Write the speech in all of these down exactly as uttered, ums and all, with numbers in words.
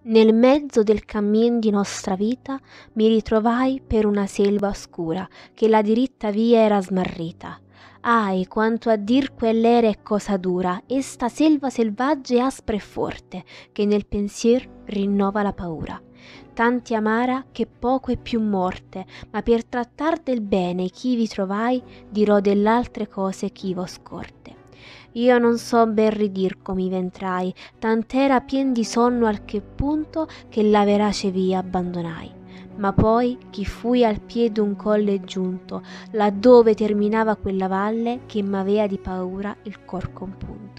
Nel mezzo del cammin di nostra vita mi ritrovai per una selva oscura, che la diritta via era smarrita. Ahi, quanto a dir quell'era è cosa dura, e sta selva selvaggia e aspra e forte, che nel pensier rinnova la paura. Tanti amara che poco è più morte, ma per trattar del bene chi vi trovai, dirò dell'altre cose chi vo scorte. Io non so ben ridir come ventrai, tant'era pien di sonno al che punto che la verace via abbandonai. Ma poi chi fui al piede d'un colle giunto, laddove terminava quella valle che m'avea di paura il cor compunto.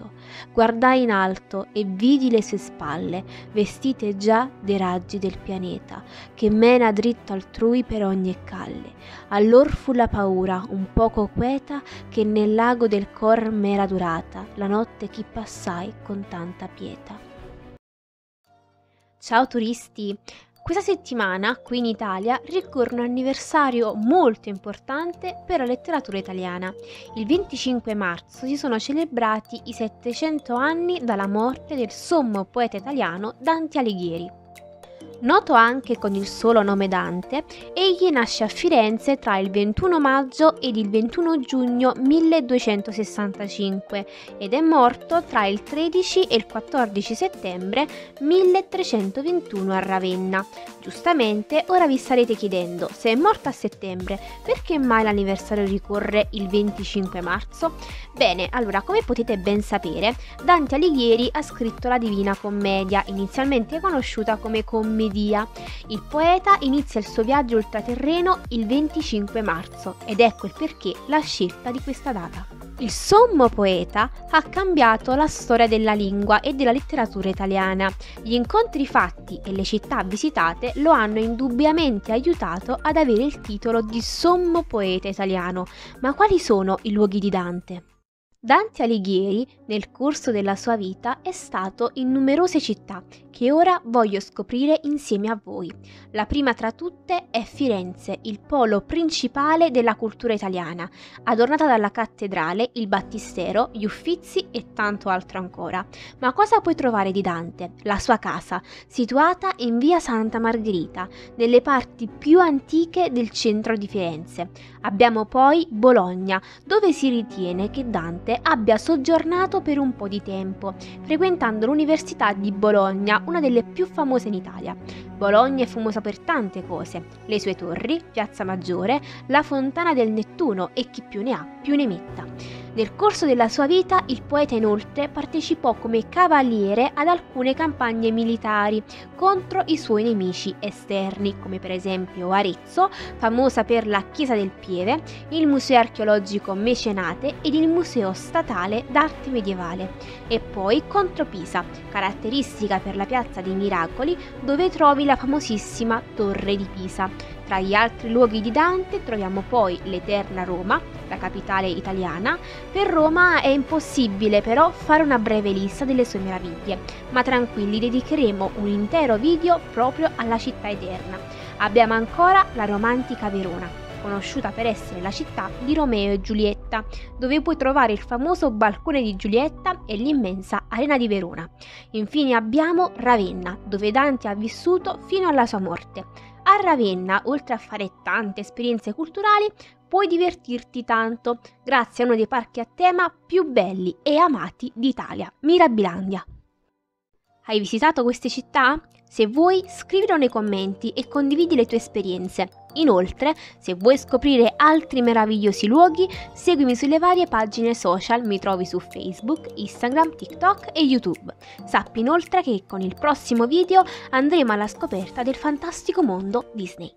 Guardai in alto e vidi le sue spalle, vestite già dei raggi del pianeta, che mena dritto altrui per ogni calle. Allor fu la paura un poco queta, che nel lago del cor m'era durata, la notte chi passai con tanta pietà. Ciao turisti! Questa settimana, qui in Italia, ricorre un anniversario molto importante per la letteratura italiana. Il venticinque marzo si sono celebrati i settecento anni dalla morte del sommo poeta italiano Dante Alighieri. Noto anche con il solo nome Dante, egli nasce a Firenze tra il ventuno maggio ed il ventuno giugno milleduecentosessantacinque ed è morto tra il tredici e il quattordici settembre milletrecentoventuno a Ravenna. Giustamente ora vi starete chiedendo, se è morto a settembre, perché mai l'anniversario ricorre il venticinque marzo? Bene, allora come potete ben sapere, Dante Alighieri ha scritto la Divina Commedia, inizialmente conosciuta come Commedia. Il poeta inizia il suo viaggio ultraterreno il venticinque marzo ed ecco il perché la scelta di questa data. Il sommo poeta ha cambiato la storia della lingua e della letteratura italiana. Gli incontri fatti e le città visitate lo hanno indubbiamente aiutato ad avere il titolo di sommo poeta italiano. Ma quali sono i luoghi di Dante? Dante Alighieri, nel corso della sua vita, è stato in numerose città, che ora voglio scoprire insieme a voi. La prima tra tutte è Firenze, il polo principale della cultura italiana, adornata dalla cattedrale, il battistero, gli uffizi e tanto altro ancora. Ma cosa puoi trovare di Dante? La sua casa, situata in via Santa Margherita, nelle parti più antiche del centro di Firenze. Abbiamo poi Bologna, dove si ritiene che Dante abbia soggiornato per un po' di tempo, frequentando l'Università di Bologna, una delle più famose in Italia. Bologna è famosa per tante cose, le sue torri, Piazza Maggiore, la Fontana del Nettuno e chi più ne ha più ne metta. Nel corso della sua vita il poeta inoltre partecipò come cavaliere ad alcune campagne militari contro i suoi nemici esterni, come per esempio Arezzo, famosa per la Chiesa del Pieve, il Museo Archeologico Mecenate ed il Museo Statale d'Arte Medievale, e poi contro Pisa, caratteristica per la Piazza dei Miracoli, dove trovi la famosissima Torre di Pisa. Tra gli altri luoghi di Dante troviamo poi l'eterna Roma, la capitale italiana. Per Roma è impossibile però fare una breve lista delle sue meraviglie, ma tranquilli, dedicheremo un intero video proprio alla città eterna. Abbiamo ancora la romantica Verona, conosciuta per essere la città di Romeo e Giulietta, dove puoi trovare il famoso balcone di Giulietta e l'immensa arena di Verona. Infine abbiamo Ravenna, dove Dante ha vissuto fino alla sua morte. A Ravenna, oltre a fare tante esperienze culturali, puoi divertirti tanto, grazie a uno dei parchi a tema più belli e amati d'Italia, Mirabilandia. Hai visitato queste città? Se vuoi, scrivilo nei commenti e condividi le tue esperienze. Inoltre, se vuoi scoprire altri meravigliosi luoghi, seguimi sulle varie pagine social, mi trovi su Facebook, Instagram, TikTok e YouTube. Sappi inoltre che con il prossimo video andremo alla scoperta del fantastico mondo Disney.